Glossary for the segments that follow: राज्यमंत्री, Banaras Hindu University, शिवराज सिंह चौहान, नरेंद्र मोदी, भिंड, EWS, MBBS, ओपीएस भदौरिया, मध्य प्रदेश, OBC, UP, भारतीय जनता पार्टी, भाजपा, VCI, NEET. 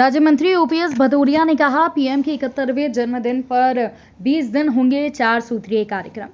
राज्यमंत्री ओपीएस भदौरिया ने कहा, पीएम के 71वें जन्मदिन पर 20 दिन होंगे 4 सूत्रीय कार्यक्रम।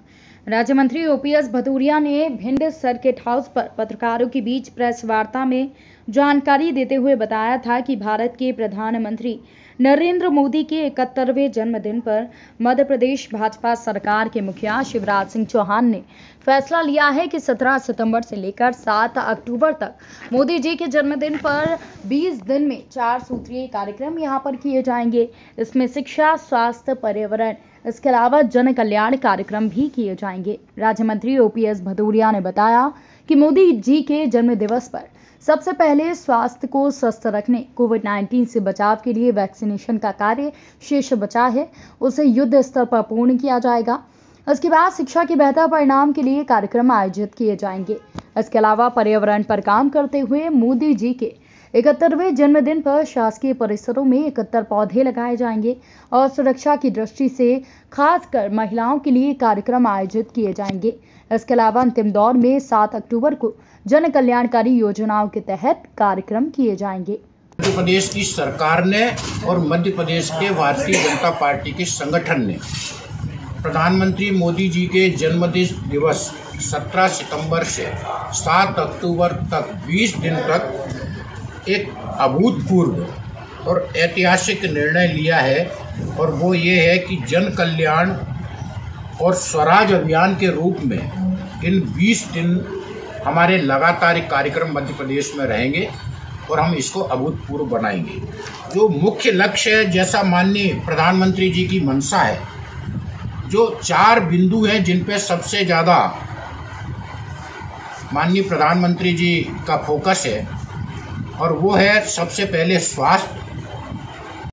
राज्यमंत्री ओपीएस भदौरिया ने भिंड सर्किट हाउस पर पत्रकारों के बीच प्रेस वार्ता में जानकारी देते हुए बताया था कि भारत के प्रधानमंत्री नरेंद्र मोदी के 71वें जन्मदिन पर मध्य प्रदेश भाजपा सरकार के मुखिया शिवराज सिंह चौहान ने फैसला लिया है कि 17 सितंबर से लेकर 7 अक्टूबर तक मोदी जी के जन्मदिन पर 20 दिन में 4 सूत्रीय कार्यक्रम यहां पर किए जाएंगे। इसमें शिक्षा, स्वास्थ्य, पर्यावरण, इसके अलावा जन कल्याण कार्यक्रम भी किए जाएंगे। राज्यमंत्री ओपीएस भदौरिया ने बताया कि मोदी जी के जन्म दिवस पर सबसे पहले स्वास्थ्य को स्वस्थ रखने, कोविड-19 से बचाव के लिए वैक्सीनेशन का कार्य शेष बचा है, उसे युद्ध स्तर पर पूर्ण किया जाएगा। इसके बाद शिक्षा के बेहतर परिणाम के लिए कार्यक्रम आयोजित किए जाएंगे। इसके अलावा पर्यावरण पर काम करते हुए मोदी जी के 71वें जन्मदिन पर शासकीय परिसरों में 71 पौधे लगाए जाएंगे और सुरक्षा की दृष्टि से खासकर महिलाओं के लिए कार्यक्रम आयोजित किए जाएंगे। इसके अलावा अंतिम दौर में 7 अक्टूबर को जन कल्याणकारी योजनाओं के तहत कार्यक्रम किए जाएंगे। मध्य प्रदेश की सरकार ने और मध्य प्रदेश के भारतीय जनता पार्टी के संगठन ने प्रधानमंत्री मोदी जी के जन्मदिन दिवस 17 सितंबर से 7 अक्टूबर तक 20 दिन तक एक अभूतपूर्व और ऐतिहासिक निर्णय लिया है, और वो ये है कि जन कल्याण और स्वराज अभियान के रूप में इन 20 दिन हमारे लगातार कार्यक्रम मध्य प्रदेश में रहेंगे और हम इसको अभूतपूर्व बनाएंगे। जो मुख्य लक्ष्य है, जैसा माननीय प्रधानमंत्री जी की मंशा है, जो 4 बिंदु हैं जिन पर सबसे ज़्यादा माननीय प्रधानमंत्री जी का फोकस है, और वो है सबसे पहले स्वास्थ्य,